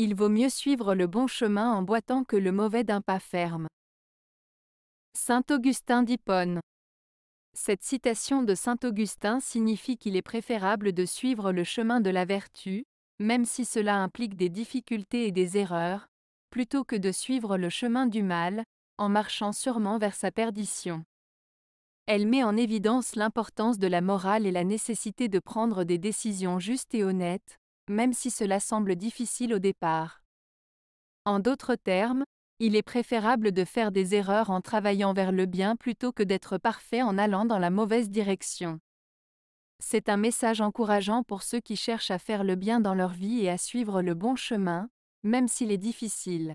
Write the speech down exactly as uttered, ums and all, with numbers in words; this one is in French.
Il vaut mieux suivre le bon chemin en boitant que le mauvais d'un pas ferme. Saint Augustin d'Hippone. Cette citation de Saint Augustin signifie qu'il est préférable de suivre le chemin de la vertu, même si cela implique des difficultés et des erreurs, plutôt que de suivre le chemin du mal, en marchant sûrement vers sa perdition. Elle met en évidence l'importance de la morale et la nécessité de prendre des décisions justes et honnêtes, même si cela semble difficile au départ. En d'autres termes, il est préférable de faire des erreurs en travaillant vers le bien plutôt que d'être parfait en allant dans la mauvaise direction. C'est un message encourageant pour ceux qui cherchent à faire le bien dans leur vie et à suivre le bon chemin, même s'il est difficile.